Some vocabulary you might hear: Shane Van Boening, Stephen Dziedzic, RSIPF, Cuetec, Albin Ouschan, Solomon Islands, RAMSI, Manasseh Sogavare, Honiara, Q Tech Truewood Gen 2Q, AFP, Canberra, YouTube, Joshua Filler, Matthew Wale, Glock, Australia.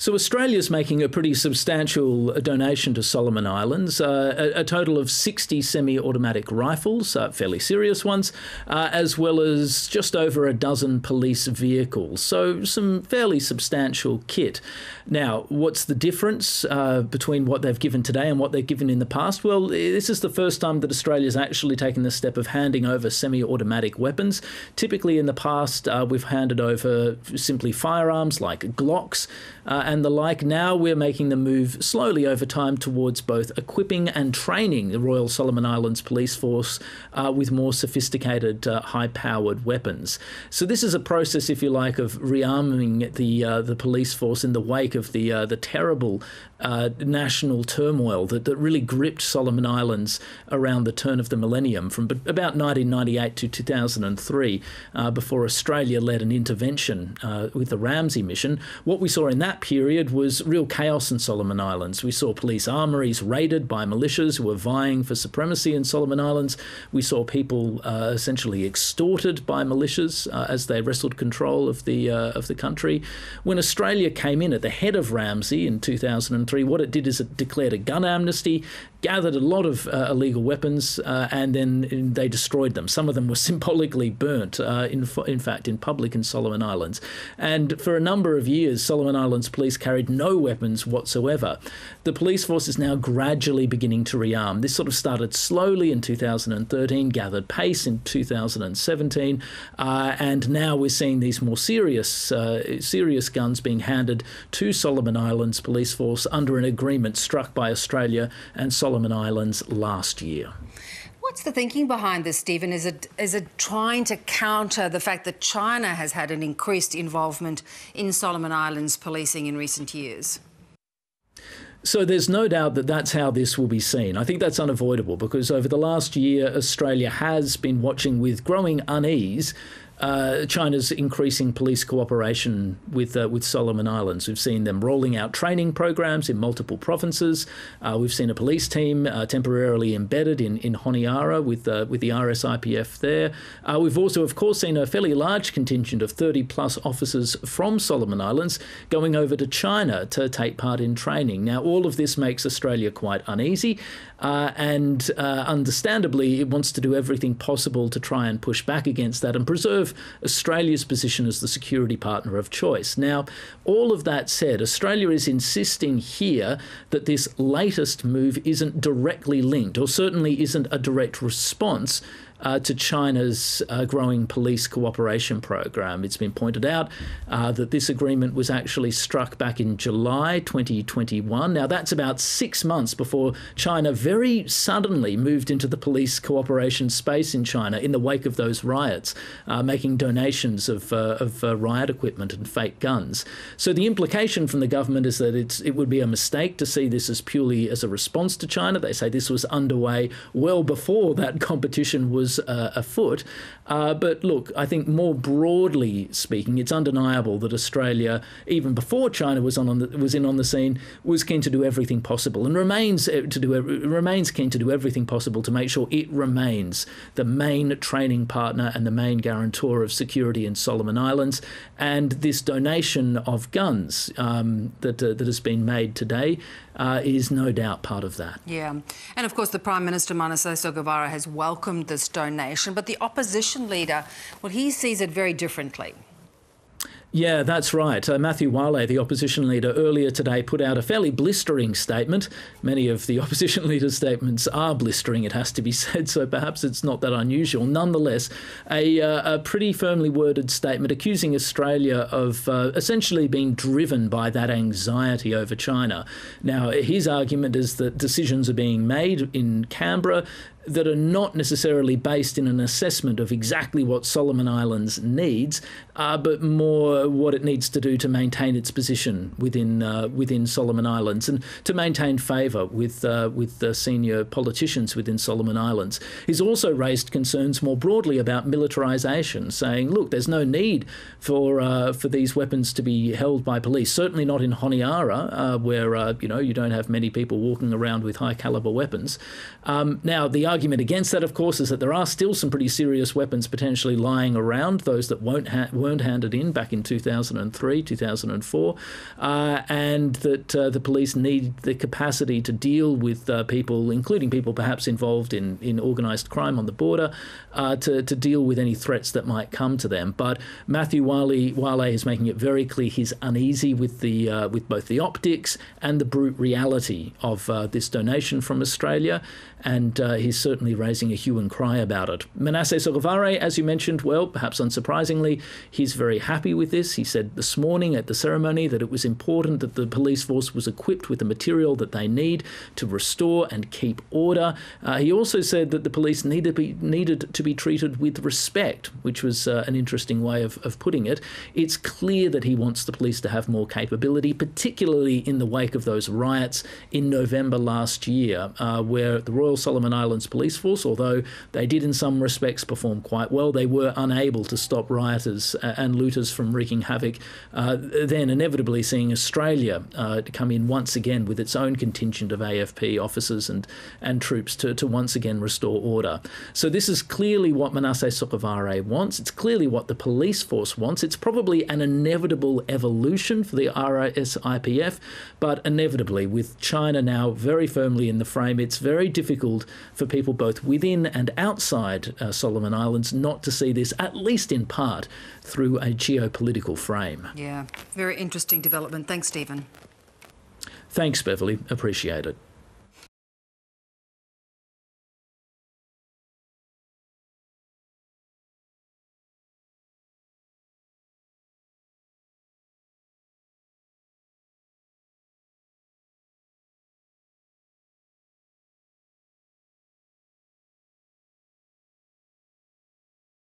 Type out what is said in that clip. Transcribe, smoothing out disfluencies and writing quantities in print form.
So Australia's making a pretty substantial donation to Solomon Islands, a total of 60 semi-automatic rifles, fairly serious ones, as well as just over a dozen police vehicles. So some fairly substantial kit. Now, what's the difference between what they've given today and what they've given in the past? Well, this is the first time that Australia's actually taken the step of handing over semi-automatic weapons. Typically in the past, we've handed over simply firearms like Glocks, and the like. Now we're making the move slowly over time towards both equipping and training the Royal Solomon Islands Police Force with more sophisticated, high-powered weapons. So this is a process, if you like, of rearming the police force in the wake of the terrible national turmoil that really gripped Solomon Islands around the turn of the millennium, from about 1998 to 2003, before Australia led an intervention with the RAMSI mission. What we saw in that period was real chaos in Solomon Islands. We saw police armories raided by militias who were vying for supremacy in Solomon Islands. We saw people essentially extorted by militias as they wrestled control of the country. When Australia came in at the head of RAMSI in 2003, what it did is it declared a gun amnesty, gathered a lot of illegal weapons, and then they destroyed them. Some of them were symbolically burnt, in fact, in public in Solomon Islands. And for a number of years, Solomon Islands police carried no weapons whatsoever. The police force is now gradually beginning to rearm. This sort of started slowly in 2013, gathered pace in 2017, and now we're seeing these more serious guns being handed to Solomon Islands police force under an agreement struck by Australia and Solomon Islands last year. What's the thinking behind this, Stephen? Is it trying to counter the fact that China has had an increased involvement in Solomon Islands policing in recent years? So there's no doubt that that's how this will be seen. I think that's unavoidable, because over the last year, Australia has been watching with growing unease China's increasing police cooperation with Solomon Islands. We've seen them rolling out training programs in multiple provinces. We've seen a police team temporarily embedded in Honiara with the RSIPF there. We've also, of course, seen a fairly large contingent of 30-plus officers from Solomon Islands going over to China to take part in training. Now, all of this makes Australia quite uneasy, and understandably, it wants to do everything possible to try and push back against that and preserve Australia's position as the security partner of choice. Now, all of that said, Australia is insisting here that this latest move isn't directly linked, or certainly isn't a direct response to China's growing police cooperation program. It's been pointed out that this agreement was actually struck back in July 2021. Now, that's about 6 months before China very suddenly moved into the police cooperation space in China in the wake of those riots, making donations of riot equipment and fake guns. So the implication from the government is that it would be a mistake to see this as purely as a response to China. They say this was underway well before that competition was afoot. But look, I think more broadly speaking, it's undeniable that Australia, even before China was on the scene, was keen to do everything possible, and remains keen to do everything possible to make sure it remains the main training partner and the main guarantor of security in Solomon Islands. And this donation of guns that has been made today is no doubt part of that. Yeah, and of course the Prime Minister Manasseh Sogavare has welcomed this donation, but the opposition leader, well, he sees it very differently. Yeah, that's right. Matthew Wale, the opposition leader, earlier today put out a fairly blistering statement. Many of the opposition leader's statements are blistering, it has to be said, so perhaps it's not that unusual. Nonetheless, a pretty firmly worded statement accusing Australia of essentially being driven by that anxiety over China. Now, his argument is that decisions are being made in Canberra that are not necessarily based in an assessment of exactly what Solomon Islands needs, but more what it needs to do to maintain its position within Solomon Islands and to maintain favour with the senior politicians within Solomon Islands. He's also raised concerns more broadly about militarisation, saying, look, there's no need for these weapons to be held by police, certainly not in Honiara, where you don't have many people walking around with high-calibre weapons. Now, the argument argument against that, of course, is that there are still some pretty serious weapons potentially lying around, those that weren't handed in back in 2003, 2004, and that the police need the capacity to deal with people, including people perhaps involved in organised crime on the border, to deal with any threats that might come to them. But Matthew Wale is making it very clear he's uneasy with both the optics and the brute reality of this donation from Australia, and he's certainly raising a hue and cry about it. Manasseh Sogavare, as you mentioned, well, perhaps unsurprisingly, he's very happy with this. He said this morning at the ceremony that it was important that the police force was equipped with the material that they need to restore and keep order. He also said that the police needed to be treated with respect, which was an interesting way of putting it. It's clear that he wants the police to have more capability, particularly in the wake of those riots in November last year, where the Royal Solomon Islands Police Force, although they did in some respects perform quite well, they were unable to stop rioters and looters from wreaking havoc, then inevitably seeing Australia come in once again with its own contingent of AFP officers and troops to once again restore order. So this is clearly what Manasseh Sogavare wants. It's clearly what the police force wants. It's probably an inevitable evolution for the RSIPF, but inevitably, with China now very firmly in the frame, it's very difficult for people both within and outside Solomon Islands not to see this, at least in part, through a geopolitical frame. Yeah, very interesting development. Thanks, Stephen. Thanks, Beverly. Appreciate it.